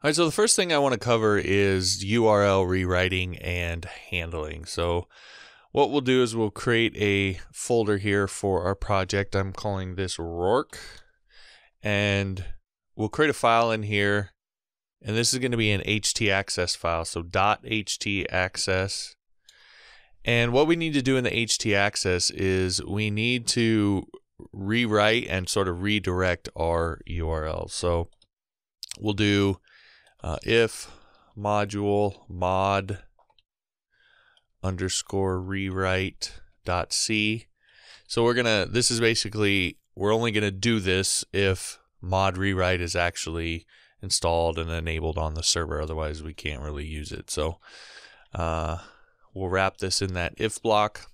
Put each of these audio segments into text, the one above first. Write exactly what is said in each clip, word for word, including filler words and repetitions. All right, so the first thing I want to cover is U R L rewriting and handling. So what we'll do is we'll create a folder here for our project. I'm calling this R O R C, and we'll create a file in here, and this is going to be an htaccess file, so .htaccess. And what we need to do in the htaccess is we need to rewrite and sort of redirect our U R L. So we'll do Uh, if module mod underscore rewrite dot c. So we're gonna, this is basically, we're only gonna do this if mod rewrite is actually installed and enabled on the server, otherwise we can't really use it. So uh, we'll wrap this in that if block.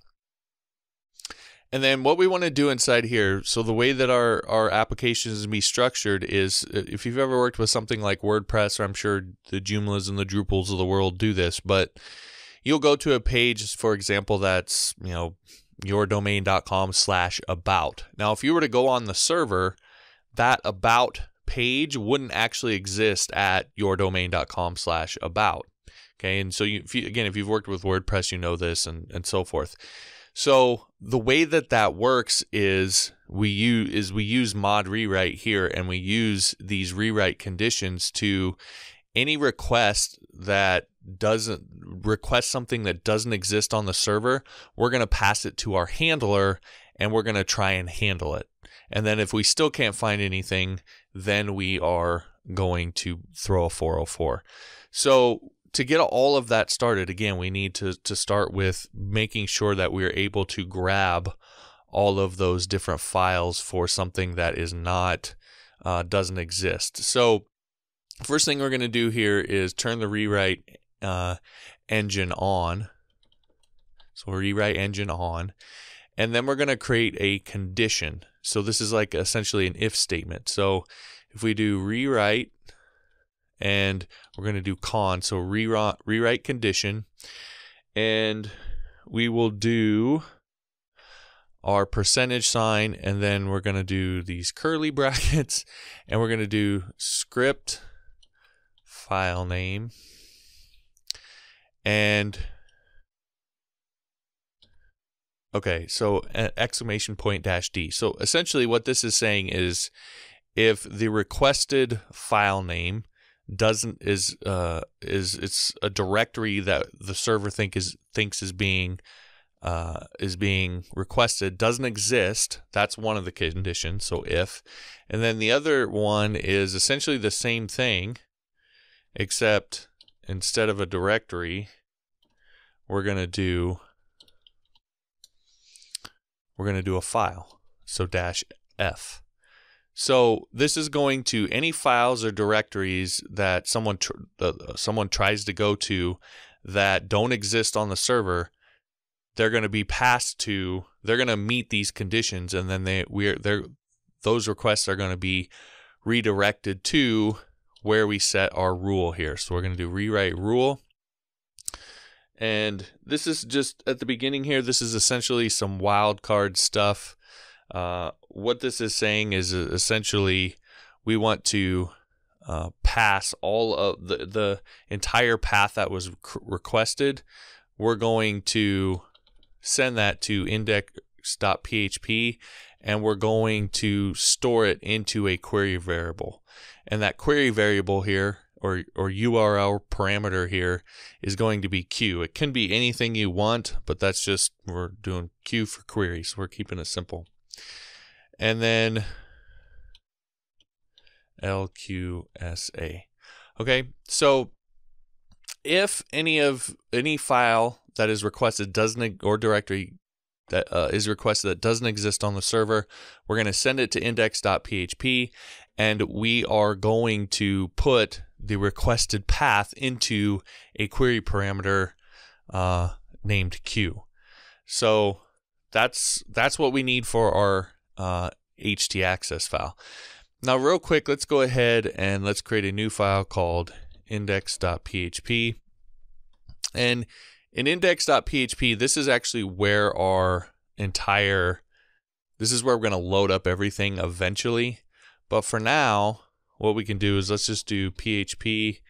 And then what we want to do inside here, so the way that our, our application is going to be structured is, if you've ever worked with something like WordPress, or I'm sure the Joomlas and the Drupals of the world do this, but you'll go to a page, for example, that's, you know, yourdomain.com slash about. Now, if you were to go on the server, that about page wouldn't actually exist at yourdomain.com slash about. Okay, and so you, if you, again, if you've worked with WordPress, you know this and, and so forth. So the way that that works is we use is we use mod rewrite here, and we use these rewrite conditions to any request that doesn't request something that doesn't exist on the server. We're going to pass it to our handler, and we're going to try and handle it. And then if we still can't find anything, then we are going to throw a four oh four. So to get all of that started, again, we need to, to start with making sure that we're able to grab all of those different files for something that is not, uh, doesn't exist. So first thing we're going to do here is turn the rewrite uh, engine on. So rewrite engine on, and then we're going to create a condition. So this is like essentially an if statement. So if we do rewrite, and we're going to do con, so rewrite, rewrite condition, and we will do our percentage sign, and then we're going to do these curly brackets, and we're going to do script file name, and okay, so exclamation point dash D. So essentially what this is saying is if the requested file name doesn't is uh is it's a directory that the server think is thinks is being uh is being requested doesn't exist. That's one of the conditions, so if. And then the other one is essentially the same thing, except instead of a directory, we're gonna do we're gonna do a file, so dash F. So this is going to any files or directories that someone tr uh, someone tries to go to that don't exist on the server. They're going to be passed to. They're going to meet these conditions, and then they we're they're those requests are going to be redirected to where we set our rule here. So we're going to do rewrite rule, and this is just at the beginning here. This is essentially some wildcard stuff. Uh, what this is saying is essentially we want to uh, pass all of the, the entire path that was requested. We're going to send that to index.php, and we're going to store it into a query variable. And that query variable here, or, or U R L parameter here, is going to be Q. It can be anything you want, but that's just, we're doing Q for queries. So we're keeping it simple. And then L Q S A. Okay, so if any of any file that is requested doesn't or directory that uh, is requested that doesn't exist on the server, we're going to send it to index.php, and we are going to put the requested path into a query parameter uh, named Q. So that's that's what we need for our Uh, htaccess file. Now real quick, let's go ahead and let's create a new file called index.php. And in index.php, this is actually where our entire, this is where we're going to load up everything eventually. But for now, what we can do is let's just do P H P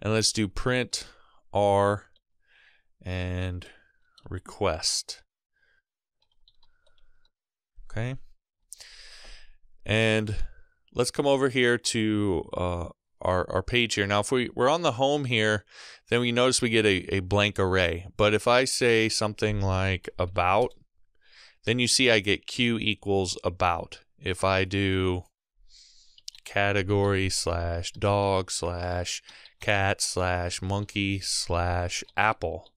and let's do print R and request. Okay. And let's come over here to uh, our, our page here. Now, if we, we're on the home here, then we notice we get a, a blank array. But if I say something like about, then you see I get Q equals about. If I do category slash dog slash cat slash monkey slash apple,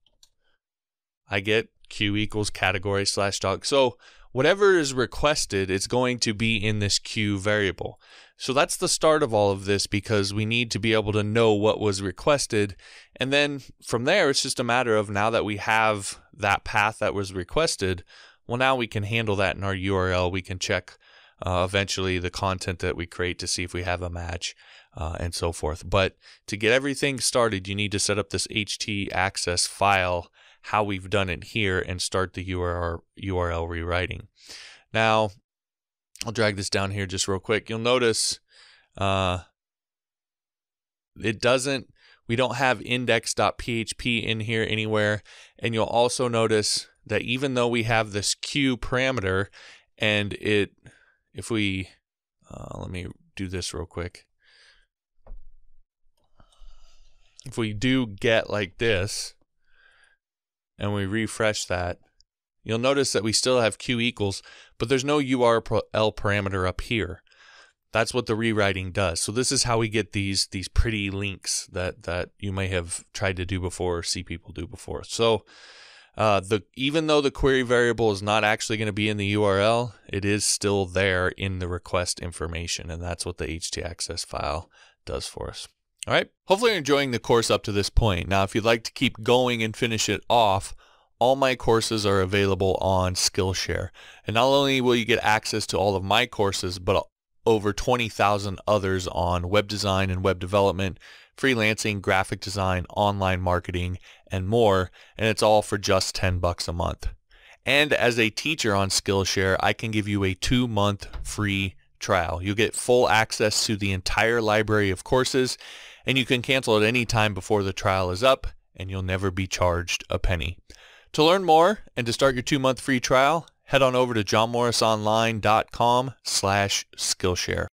I get Q equals category slash dog. So whatever is requested, it's going to be in this Q variable. So that's the start of all of this, because we need to be able to know what was requested. And then from there, it's just a matter of, now that we have that path that was requested, well, now we can handle that in our U R L. We can check uh, eventually the content that we create to see if we have a match uh, and so forth. But to get everything started, you need to set up this htaccess file, how we've done it here, and start the U R L rewriting. Now, I'll drag this down here just real quick. You'll notice uh, it doesn't, we don't have index.php in here anywhere. And you'll also notice that even though we have this Q parameter, and it, if we, uh, let me do this real quick. If we do get like this, and we refresh that, you'll notice that we still have Q equals, but there's no U R L parameter up here. That's what the rewriting does. So this is how we get these these pretty links that that you may have tried to do before or see people do before. So uh, the even though the query variable is not actually going to be in the U R L, it is still there in the request information, and that's what the htaccess file does for us. All right, hopefully you're enjoying the course up to this point. Now, if you'd like to keep going and finish it off, all my courses are available on Skillshare. And not only will you get access to all of my courses, but over twenty thousand others on web design and web development, freelancing, graphic design, online marketing, and more. And it's all for just ten bucks a month. And as a teacher on Skillshare, I can give you a two-month free trial. You'll get full access to the entire library of courses, and you can cancel at any time before the trial is up, and you'll never be charged a penny. To learn more and to start your two-month free trial, head on over to john morris online dot com slash Skillshare.